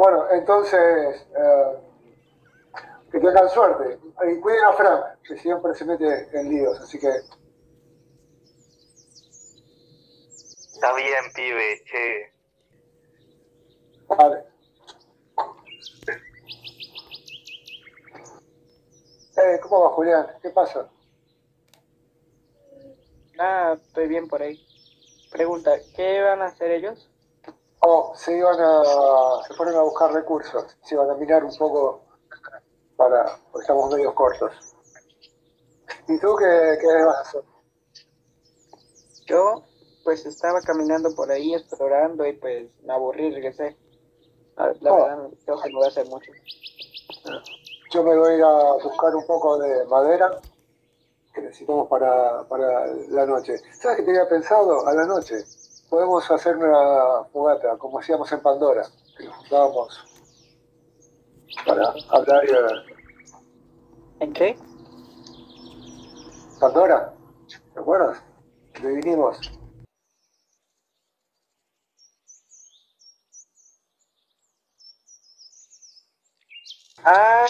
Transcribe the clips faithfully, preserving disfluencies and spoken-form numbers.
Bueno, entonces, eh, que tengan suerte. Y cuiden a Frank, que siempre se mete en líos, así que... Está bien, pibe, che. Vale. Eh, ¿cómo va, Julián? ¿Qué pasa? Ah, estoy bien por ahí. Pregunta, ¿qué van a hacer ellos? Oh, se iban a... se fueron a buscar recursos. Se iban a mirar un poco para... porque estamos medio cortos. ¿Y tú qué, qué vas a hacer? Yo, pues estaba caminando por ahí, explorando, y pues me aburrí, regresé. La, la oh. verdad, creo que no voy a hacer mucho. Yo me voy a ir a buscar un poco de madera que necesitamos para, para la noche. ¿Sabes qué tenía pensado? A la noche podemos hacer una fogata, como hacíamos en Pandora, que nos juntábamos para hablar y hablar. ¿En qué? Pandora, ¿te acuerdas? Le vinimos. Ah,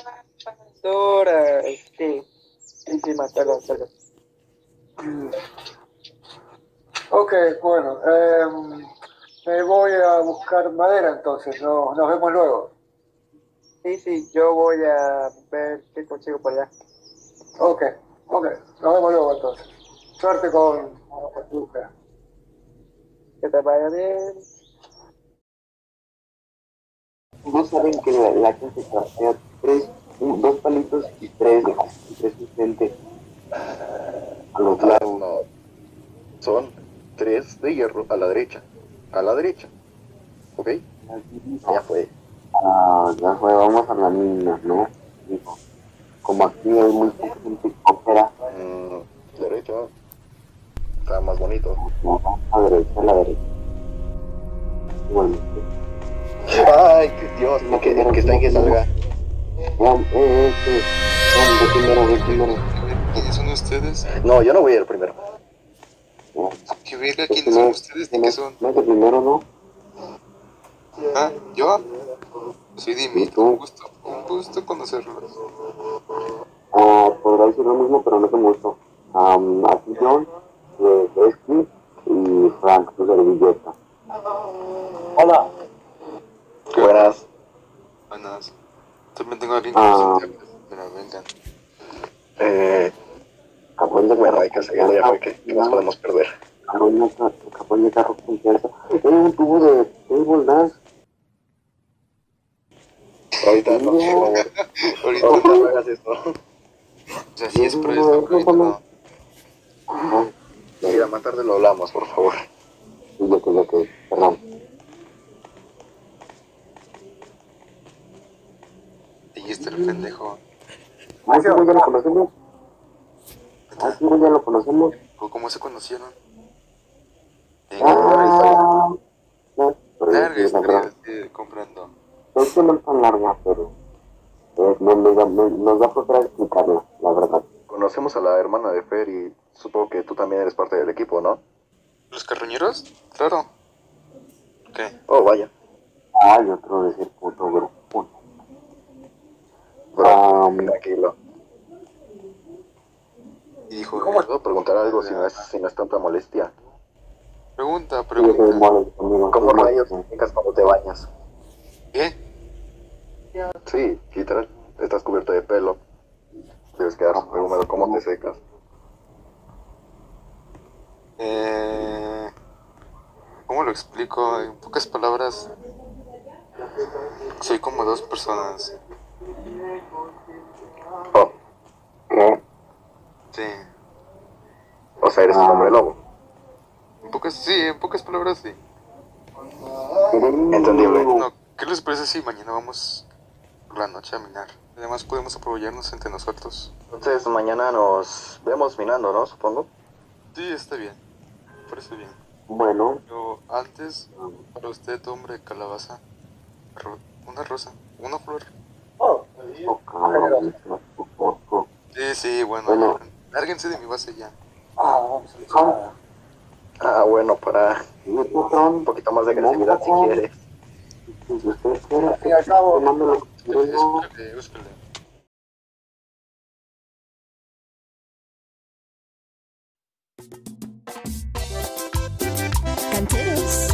Pandora, este... encima, salga, salga. Ok, bueno, eh, me voy a buscar madera entonces, no, nos vemos luego. Sí, sí, yo voy a ver qué consigo por allá. Ok, ok, nos vemos luego entonces. Suerte con Luca. Que te vaya bien. No saben que la, la gente trastea tres, un, dos palitos y tres, y tres suficientes a los lados. No, son tres de hierro a la derecha, a la derecha, ¿ok? Ya fue. Ah, ya fue, vamos a la mina, ¿no? Dijo, como aquí hay mucha gente que coopera. Mm, derecha, está más bonito. No, a la derecha, a la derecha. Igualmente. Ay, Dios, el que, el que está en que salga. Juan, eh, eh, Juan, ve primero, ve primero. ¿Quiénes son ustedes? No, yo no voy a ir primero. No. ¿Qué verga? ¿Quiénes son ustedes? ¿De qué son? Mete primero, ¿no? ¿Ah? ¿Yo? Soy Dimitri, un gusto, un gusto conocerlos. Ah, podrá decir lo mismo, pero no es un gusto. Ah, Matthew, John, Jessica y Frank, tu servilleta. Hola. ¿Qué? Buenas. Buenas. También tengo alguien que ah. Pero vengan. Eh. Bueno, hay que seguirlo ya porque no nos podemos perder. Capón de carro confianza. Tengo un tubo de table dance. Ahorita no. Ahorita no hagas esto. O sea, sí es por eso. No. Mira, más tarde lo hablamos, por favor. Lo que, lo que, perdón. Y este el pendejo. ¿Ah, sí, güey, ya lo conocemos? ¿Ah, sí, güey, ya lo conocemos? ¿Cómo se conocieron? Ah, no, larga historia comprando. Es que no es tan larga, pero eh, no, nos, da, no, nos da para explicarla, la verdad. Conocemos a la hermana de Fer y supongo que tú también eres parte del equipo, ¿no? ¿Los carroñeros? Claro. Ok. Oh, vaya. Ay, otro decir puto grupo. Bro, um, tranquilo. Y dijo, ¿cómo puedo preguntar algo si no, es, si no es tanta molestia? Pregunta, pregunta. ¿Cómo rayos brincas cuando te bañas? ¿Qué? Sí, literal. Estás cubierto de pelo. Debes quedar súper húmedo. ¿Cómo te secas? Eh, ¿Cómo lo explico? En pocas palabras, soy como dos personas. Oh. ¿Qué? Sí. O sea, eres ah. un hombre lobo. En pocas, sí, en pocas palabras, sí. Entendible. No, ¿qué les parece si mañana vamos por la noche a minar? Además podemos apoyarnos entre nosotros. Entonces mañana nos vemos minando, ¿no? Supongo. Sí, está bien. Parece bien. Bueno. Pero antes, para usted, hombre, calabaza, ro una rosa, una flor. Oh, oh, sí, sí, bueno, bueno. Lárguense de mi base ya. Ah, ah, ah bueno, para un poquito más de agresividad si quieres. Y acabo. Búsquele, búsquele. Canteros.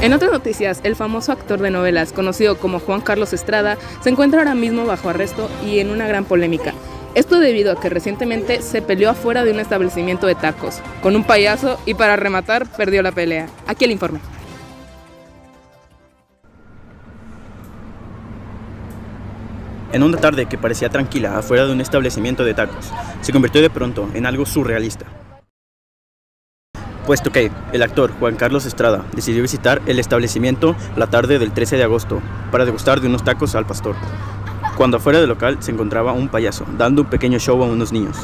En otras noticias, el famoso actor de novelas, conocido como Juan Carlos Estrada, se encuentra ahora mismo bajo arresto y en una gran polémica. Esto debido a que recientemente se peleó afuera de un establecimiento de tacos, con un payaso y para rematar, perdió la pelea. Aquí el informe. En una tarde que parecía tranquila afuera de un establecimiento de tacos, se convirtió de pronto en algo surrealista, puesto que el actor Juan Carlos Estrada decidió visitar el establecimiento la tarde del trece de agosto para degustar de unos tacos al pastor, cuando afuera del local se encontraba un payaso dando un pequeño show a unos niños.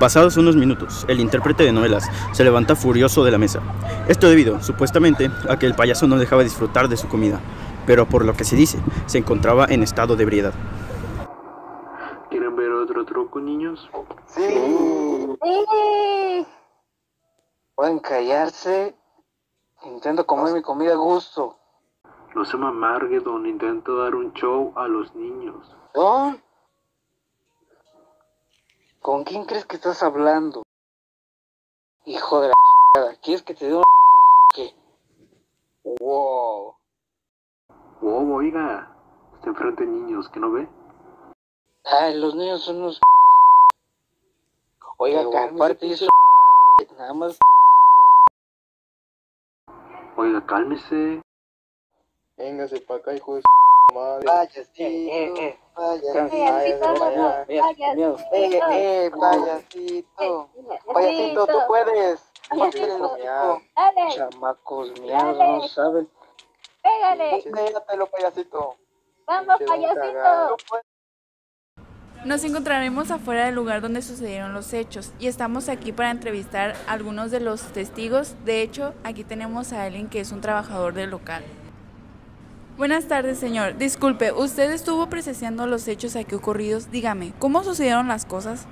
Pasados unos minutos, el intérprete de novelas se levanta furioso de la mesa, esto debido supuestamente a que el payaso no dejaba disfrutar de su comida, pero por lo que se dice, se encontraba en estado de ebriedad. ¿Quieren ver otro truco, niños? ¡Sí! ¡Sí! Pueden callarse. Intento comer mi comida a gusto. No se me amargue, don. Intento dar un show a los niños. ¿Don? ¿Con quién crees que estás hablando? Hijo de la chingada. ¿Quieres que te dé un o qué? Wow. Wow, oiga. Está enfrente de niños, ¿qué no ve? Ay, los niños son unos... Oiga, aparte eso... Nada más... Oiga, cálmese. Véngase para acá, hijo de su madre. Vaya, tío. Vaya, tío. Eh, payasito. Payasito, tú puedes. Chamacos, mierda, no saben. Pégale. Pégatelo, payasito. Vamos, payasito. Nos encontraremos afuera del lugar donde sucedieron los hechos y estamos aquí para entrevistar a algunos de los testigos. De hecho, aquí tenemos a alguien que es un trabajador del local. Buenas tardes, señor. Disculpe, usted estuvo presenciando los hechos aquí ocurridos. Dígame, ¿cómo sucedieron las cosas?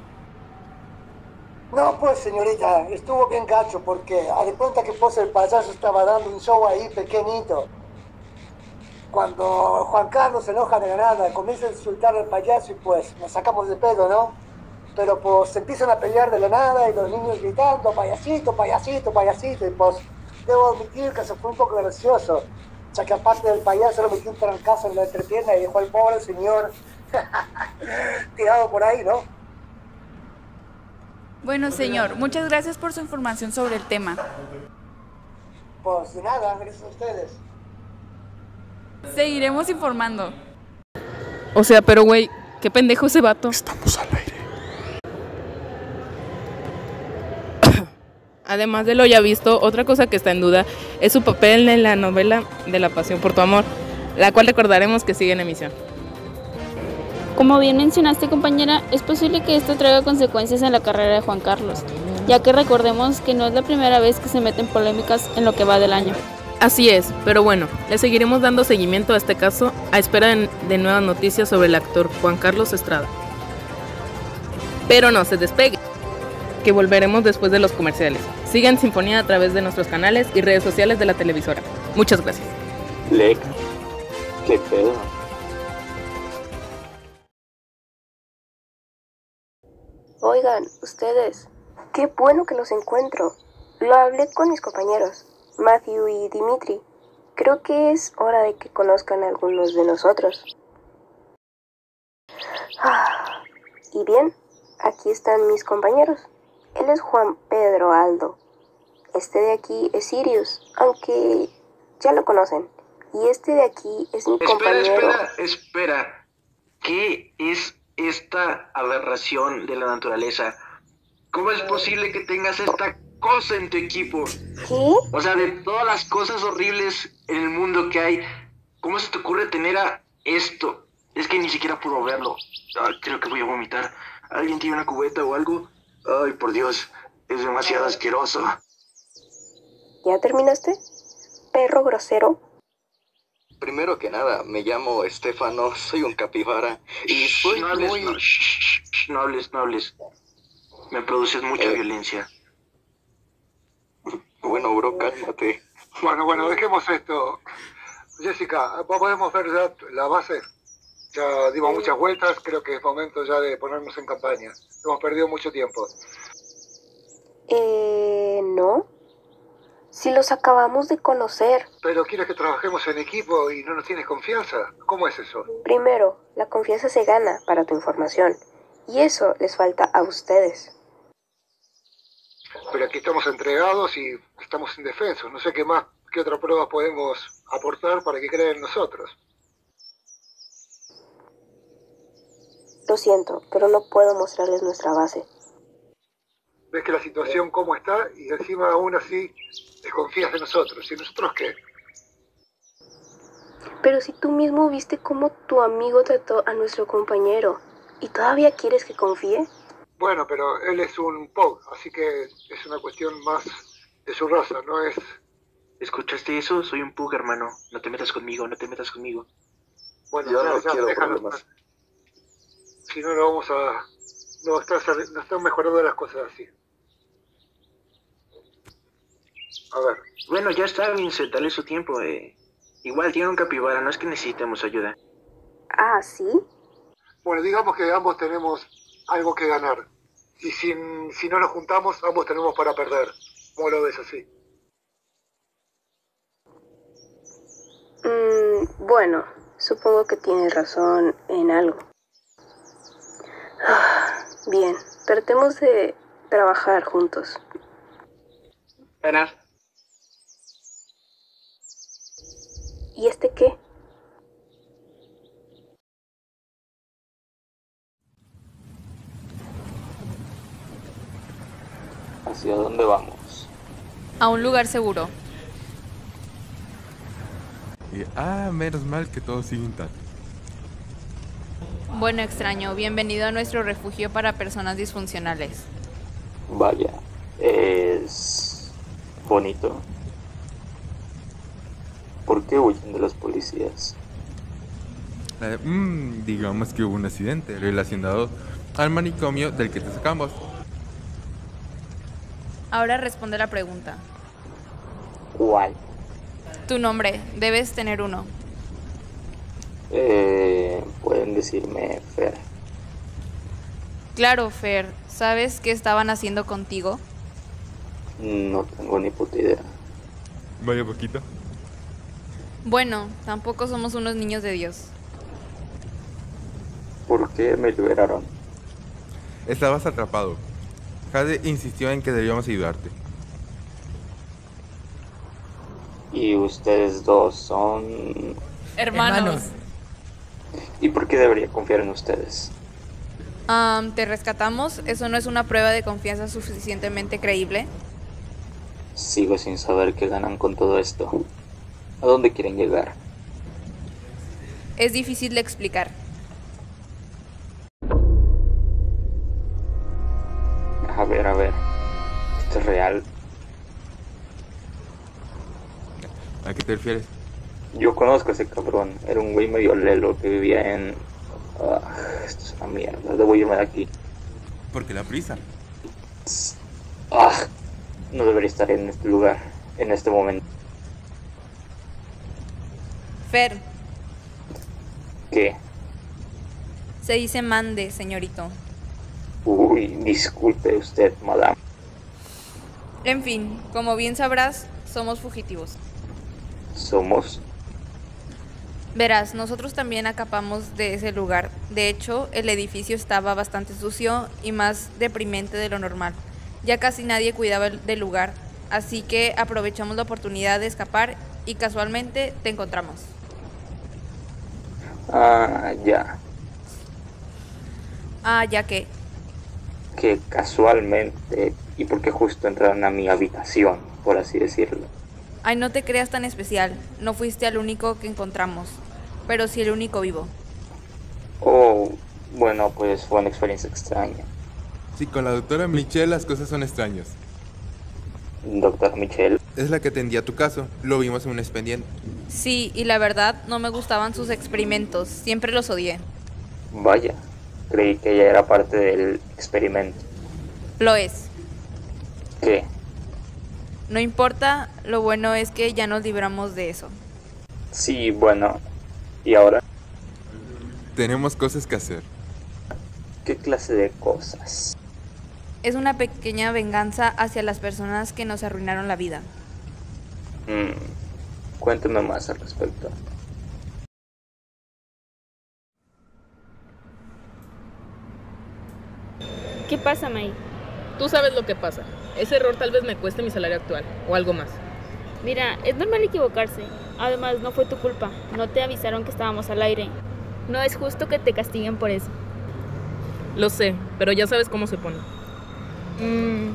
No, pues, señorita, estuvo bien gacho porque a de cuenta que pues el payaso estaba dando un show ahí pequeñito. Cuando Juan Carlos se enoja de nada, comienza a insultar al payaso y pues nos sacamos de pedo, ¿no? Pero pues se empiezan a pelear de la nada y los niños gritando, payasito, payasito, payasito. Y pues debo admitir que eso fue un poco gracioso, ya que aparte del payaso lo metió un trancazo en la entrepierna y dejó al pobre señor tirado por ahí, ¿no? Bueno, señor, muchas gracias por su información sobre el tema. Pues de nada, gracias a ustedes. Seguiremos informando. O sea, pero güey, qué pendejo ese vato. Estamos al aire. Además de lo ya visto, otra cosa que está en duda es su papel en la novela de La Pasión por tu Amor, la cual recordaremos que sigue en emisión. Como bien mencionaste, compañera, es posible que esto traiga consecuencias en la carrera de Juan Carlos, ya que recordemos que no es la primera vez que se meten polémicas en lo que va del año. Así es, pero bueno, le seguiremos dando seguimiento a este caso a espera de nuevas noticias sobre el actor Juan Carlos Estrada. Pero no se despegue, que volveremos después de los comerciales. Sigan Sinfonía a través de nuestros canales y redes sociales de la televisora. Muchas gracias. Lex, qué pedo. Oigan, ustedes, qué bueno que los encuentro. Lo hablé con mis compañeros, Matthew y Dimitri. Creo que es hora de que conozcan a algunos de nosotros. Ah, y bien, aquí están mis compañeros. Él es Juan Pedro Aldo. Este de aquí es Sirius, aunque ya lo conocen. Y este de aquí es mi espera, compañero... Espera, espera, ¿qué es esta aberración de la naturaleza? ¿Cómo es posible que tengas esta cosa en tu equipo? ¿Qué? O sea, de todas las cosas horribles en el mundo que hay, ¿cómo se te ocurre tener a esto? Es que ni siquiera puedo verlo. Ay, creo que voy a vomitar. ¿Alguien tiene una cubeta o algo? Ay, por Dios, es demasiado asqueroso. ¿Ya terminaste? Perro grosero. Primero que nada, me llamo Estefano, soy un capibara y soy no muy... No, shh, shh, no hables, no hables. Me produces mucha eh... violencia. Bueno, bro, cálmate. Bueno, bueno, dejemos esto. Jessica, podemos ver ya la base. Ya dimos muchas vueltas, creo que es momento ya de ponernos en campaña. Hemos perdido mucho tiempo. Eh... ¿no? Si los acabamos de conocer. Pero quieres que trabajemos en equipo y no nos tienes confianza. ¿Cómo es eso? Primero, la confianza se gana, para tu información. Y eso les falta a ustedes. Pero aquí estamos entregados y estamos indefensos. No sé qué más, qué otra prueba podemos aportar para que crean en nosotros. Lo siento, pero no puedo mostrarles nuestra base. Ves que la situación cómo está y encima aún así desconfías de nosotros. ¿Y nosotros qué? Pero si tú mismo viste cómo tu amigo trató a nuestro compañero y todavía quieres que confíe. Bueno, pero él es un P O G, así que es una cuestión más de su raza, no es... ¿Escuchaste eso? Soy un P O G, hermano. No te metas conmigo, no te metas conmigo. Bueno, yo ya, no ya, quiero déjanos más. Si no, lo vamos a... No, estás, no están mejorando las cosas así. A ver. Bueno, ya está, Vincent, dale su tiempo. Eh. Igual tiene un capibara, no es que necesitemos ayuda. Ah, ¿sí? Bueno, digamos que ambos tenemos algo que ganar. Y si, si no nos juntamos, ambos tenemos para perder. ¿Cómo lo ves así? Mm, bueno, supongo que tienes razón en algo. Bien, tratemos de trabajar juntos. Ganar. ¿Y este qué? ¿Hacia dónde vamos? A un lugar seguro. Y, ah, menos mal que todo sigue intacto. Bueno, extraño, bienvenido a nuestro refugio para personas disfuncionales. Vaya, es... bonito. ¿Por qué huyen de los policías? Eh, mmm, digamos que hubo un accidente relacionado al manicomio del que te sacamos. Ahora responde la pregunta. ¿Cuál? Tu nombre, debes tener uno. Eh, pueden decirme Fer. Claro, Fer. ¿Sabes qué estaban haciendo contigo? No tengo ni puta idea. Vaya poquito. Bueno, tampoco somos unos niños de Dios. ¿Por qué me liberaron? Estabas atrapado. Jade insistió en que debíamos ayudarte. ¿Y ustedes dos son... hermanos? Hermanos. ¿Y por qué debería confiar en ustedes? Um, ¿Te rescatamos? ¿Eso no es una prueba de confianza suficientemente creíble? Sigo sin saber qué ganan con todo esto. ¿A dónde quieren llegar? Es difícil de explicar. A ver, a ver. ¿Esto es real? ¿A qué te refieres? Yo conozco a ese cabrón, era un güey medio lelo que vivía en... Ah, esto es una mierda, debo irme de aquí. ¿Por qué la prisa? Ah, no debería estar en este lugar, en este momento. Fer. ¿Qué? Se dice mande, señorito. Uy, disculpe usted, madame. En fin, como bien sabrás, somos fugitivos. ¿Somos? Verás, nosotros también acapamos de ese lugar. De hecho, el edificio estaba bastante sucio y más deprimente de lo normal. Ya casi nadie cuidaba del lugar, así que aprovechamos la oportunidad de escapar y casualmente te encontramos. Ah, ya. Ah, ya que... Que casualmente, y porque justo entraron a mi habitación, por así decirlo. Ay, no te creas tan especial, no fuiste el único que encontramos, pero sí el único vivo. Oh, bueno, pues fue una experiencia extraña. Sí, con la doctora Michelle las cosas son extrañas. ¿Doctora Michelle? Es la que atendía tu caso, lo vimos en un expediente. Sí, y la verdad no me gustaban sus experimentos, siempre los odié. Vaya, creí que ella era parte del experimento. Lo es. ¿Qué? No importa, lo bueno es que ya nos libramos de eso. Sí, bueno, ¿y ahora? Tenemos cosas que hacer. ¿Qué clase de cosas? Es una pequeña venganza hacia las personas que nos arruinaron la vida. Mm, cuéntame más al respecto. ¿Qué pasa, May? Tú sabes lo que pasa. Ese error tal vez me cueste mi salario actual, o algo más. Mira, es normal equivocarse. Además, no fue tu culpa. No te avisaron que estábamos al aire. No es justo que te castiguen por eso. Lo sé, pero ya sabes cómo se pone. Mm.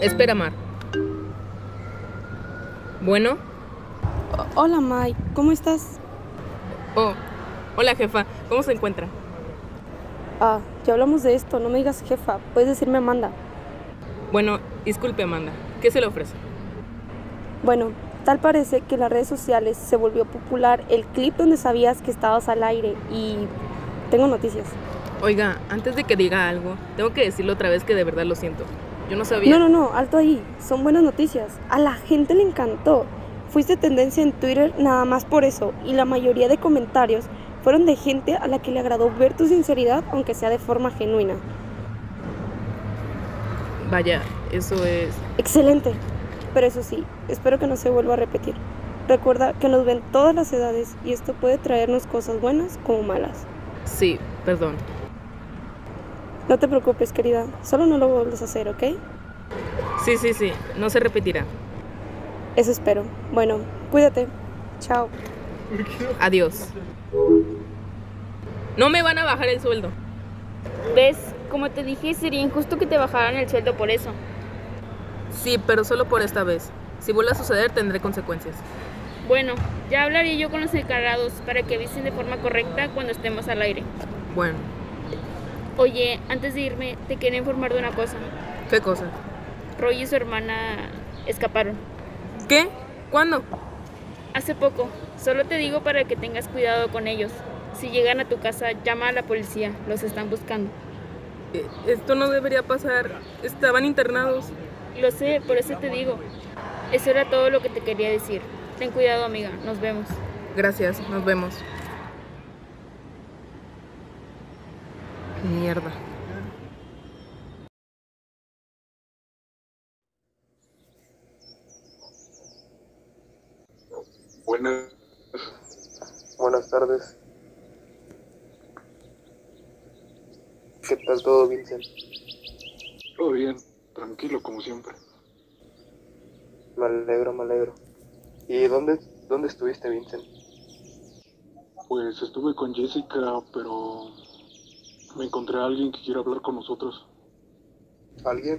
Espera, Mar. Bueno. O- Hola, May. ¿Cómo estás? Oh, hola, jefa. ¿Cómo se encuentra? Ah, ya hablamos de esto, no me digas jefa, puedes decirme Amanda. Bueno, disculpe Amanda, ¿qué se le ofrece? Bueno, tal parece que en las redes sociales se volvió popular el clip donde sabías que estabas al aire y tengo noticias. Oiga, antes de que diga algo, tengo que decirle otra vez que de verdad lo siento, yo no sabía... No, no, no, alto ahí, son buenas noticias, a la gente le encantó. Fuiste tendencia en Twitter nada más por eso y la mayoría de comentarios... Fueron de gente a la que le agradó ver tu sinceridad, aunque sea de forma genuina. Vaya, eso es... Excelente, pero eso sí, espero que no se vuelva a repetir. Recuerda que nos ven todas las edades y esto puede traernos cosas buenas como malas. Sí, perdón. No te preocupes, querida, solo no lo vuelvas a hacer, ¿ok? Sí, sí, sí, no se repetirá. Eso espero. Bueno, cuídate. Chao. Adiós. No me van a bajar el sueldo. ¿Ves? Como te dije, sería injusto que te bajaran el sueldo por eso. Sí, pero solo por esta vez. Si vuelve a suceder, tendré consecuencias. Bueno, ya hablaré yo con los encargados para que avisen de forma correcta cuando estemos al aire. Bueno. Oye, antes de irme, te quería informar de una cosa. ¿Qué cosa? Roy y su hermana escaparon. ¿Qué? ¿Cuándo? Hace poco. Solo te digo para que tengas cuidado con ellos. Si llegan a tu casa, llama a la policía. Los están buscando. Esto no debería pasar. Estaban internados. Lo sé, por eso te digo. Eso era todo lo que te quería decir. Ten cuidado, amiga. Nos vemos. Gracias. Nos vemos. Mierda. Buenas. Buenas tardes. ¿Qué tal todo, Vincent? Todo bien, tranquilo como siempre. Me alegro, me alegro. ¿Y dónde, dónde estuviste, Vincent? Pues estuve con Jessica, pero me encontré a alguien que quiere hablar con nosotros. ¿Alguien?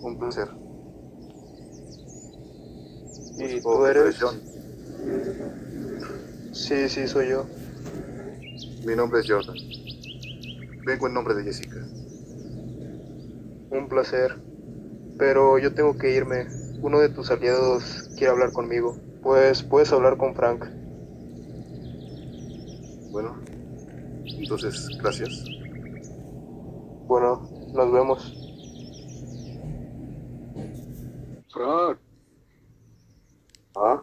Un placer. ¿Y tú eres? John. Sí, sí, soy yo. Mi nombre es Jordan. Vengo en nombre de Jessica. Un placer. Pero yo tengo que irme. Uno de tus aliados quiere hablar conmigo. Pues puedes hablar con Frank. Bueno, entonces, gracias. Bueno, nos vemos. Frank. ¿Ah?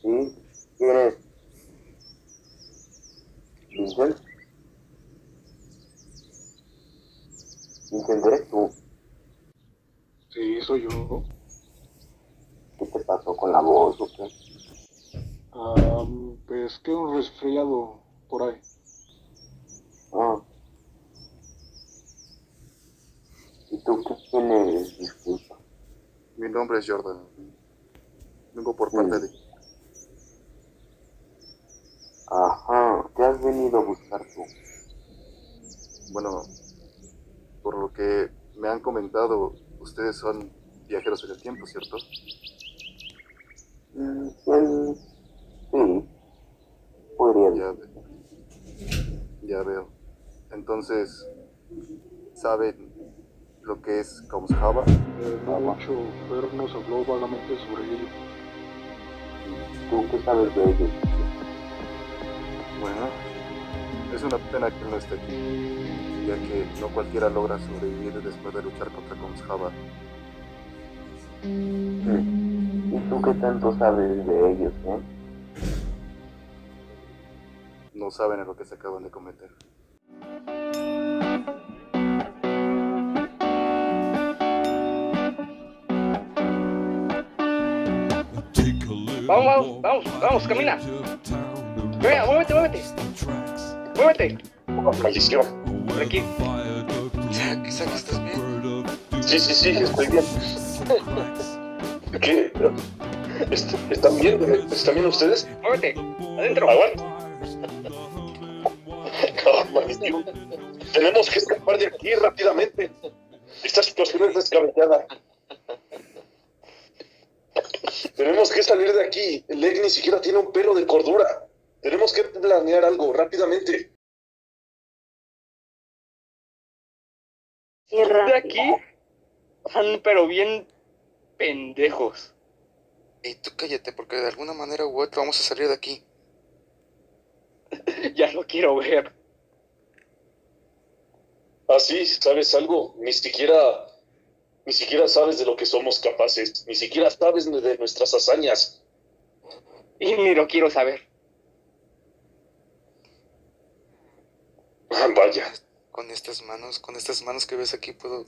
¿Sí? ¿Qué Vincent. Vincent, ¿eres tú? Sí, soy yo. ¿Qué te pasó con la voz o qué? Ah, pues que un resfriado por ahí. Ah. ¿Y tú qué tienes? Disculpa. Mi nombre es Jordan. Vengo por parte sí. de... Ajá, ¿qué has venido a buscar tú? Bueno, por lo que me han comentado, ustedes son viajeros en el tiempo, ¿cierto? Mm, sí, sí. Podría. Ya, ya veo. Entonces, ¿saben lo que es Kaumshava? Eh, no mucho, pero nos habló vagamente sobre ello. ¿Tú qué sabes de ello? Bueno, es una pena que no esté aquí, ya que no cualquiera logra sobrevivir después de luchar contra Kaumshava. ¿Y tú qué tanto sabes de ellos, eh? No saben a lo que se acaban de cometer. Vamos, vamos, vamos, vamos, camina. Venga, muévete, muévete. Muévete. Oh, maldición. Por aquí. Isaac, ¿estás bien? Sí, sí, sí, estoy bien. ¿Qué? ¿Están bien? ¿Están bien ustedes? Muévete. Adentro. Aguanta. No, maldición. Tenemos que escapar de aquí rápidamente. Esta situación es descabellada. Tenemos que salir de aquí. El Leg ni siquiera tiene un pelo de cordura. Tenemos que planear algo rápidamente. De aquí van, pero bien pendejos. Y tú cállate, porque de alguna manera u otra vamos a salir de aquí. Ya lo quiero ver. Ah, sí, ¿sabes algo? Ni siquiera, ni siquiera sabes de lo que somos capaces. Ni siquiera sabes de nuestras hazañas. Y ni lo quiero saber. Vaya. Con estas manos, con estas manos que ves aquí puedo,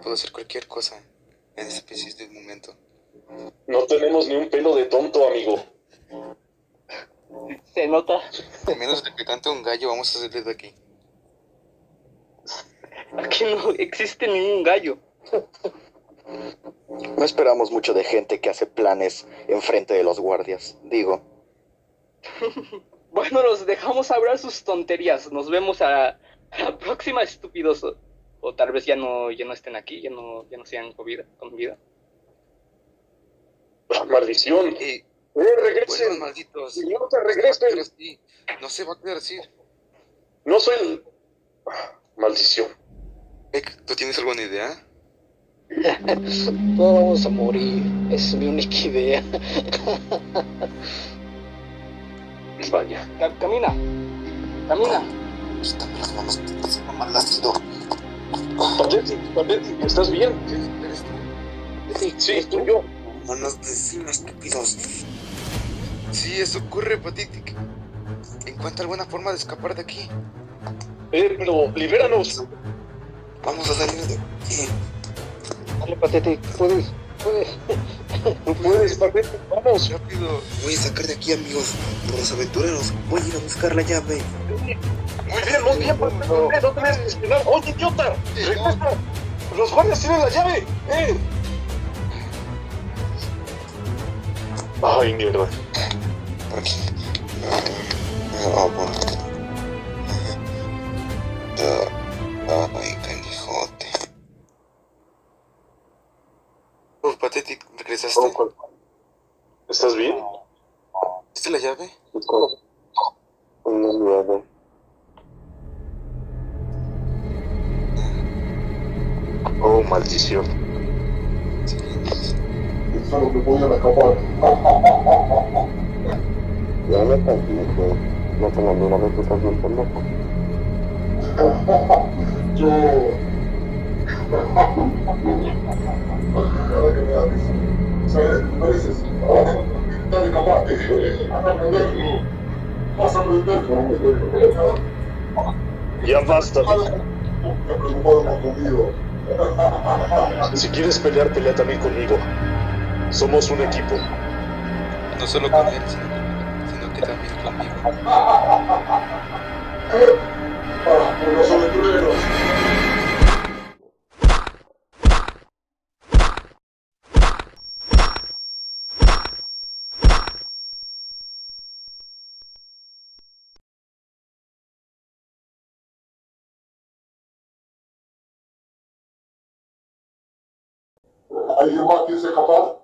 puedo hacer cualquier cosa en este preciso momento. No tenemos ni un pelo de tonto, amigo. Se nota. A menos de que cante un gallo, vamos a salir de aquí. Aquí no existe ningún gallo. No esperamos mucho de gente que hace planes enfrente de los guardias, digo. Bueno, los dejamos hablar sus tonterías. Nos vemos a, a la próxima, estúpidos. O, o tal vez ya no, ya no estén aquí, ya no, ya no sean con vida. Con vida. ¡Ah, maldición! Y, eh, ¡regresen! Bueno, malditos. ¡Señorita, regresen! No se va a quedar así. No soy el... Ah, maldición. ¿Tú tienes alguna idea? No, vamos a morir. Es mi única idea. Vaya. Camina, camina. Quítame las manos, que estás siendo maldecido. Pateti, Pateti, ¿estás bien? ¿Eres tú? Sí, sí, estoy yo. Manos de cima, estúpidos. Sí, eso ocurre, Pateti. Encuentra alguna forma de escapar de aquí. Eh, pero libéranos. Vamos a salir de aquí. Dale, Pateti, puedes, puedes. No puedes, Patete, vamos. Rápido. Voy a sacar de aquí, amigos. Los aventureros. Voy a ir a buscar la llave. Muy bien, muy bien, Patete. No, no, no te vayas a esperar. Oye, idiota. Regresa. Los guardias tienen la llave. Eh. Ay, mierda. Por aquí. Ah, bueno. Ay, canijote. Oh, Patete, regresaste. ¿Estás bien? ¿Viste la llave? Una llave. Oh, maldición. Sí. Es algo que voy a acabar. Ya me cansé. No tengo ni una vez que estás bien loco. Yo... Dale, capaz, vas a aprender, vas a aprender. Ya basta. Me preocuparon conmigo. Si quieres pelear, pelea también conmigo. Somos un equipo. No solo con él, sino que también conmigo. ¡Por los aventureros! ¿Alguien más quiere escapar?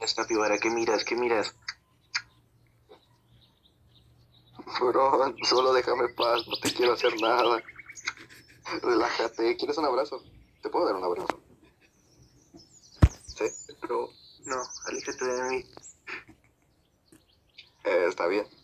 Esta pibara, ¿qué miras? ¿Qué miras? Bro, solo déjame paz, no te quiero hacer nada. Relájate, ¿quieres un abrazo? ¿Te puedo dar un abrazo? Sí, pero no, aléjate de mí. Eh, está bien.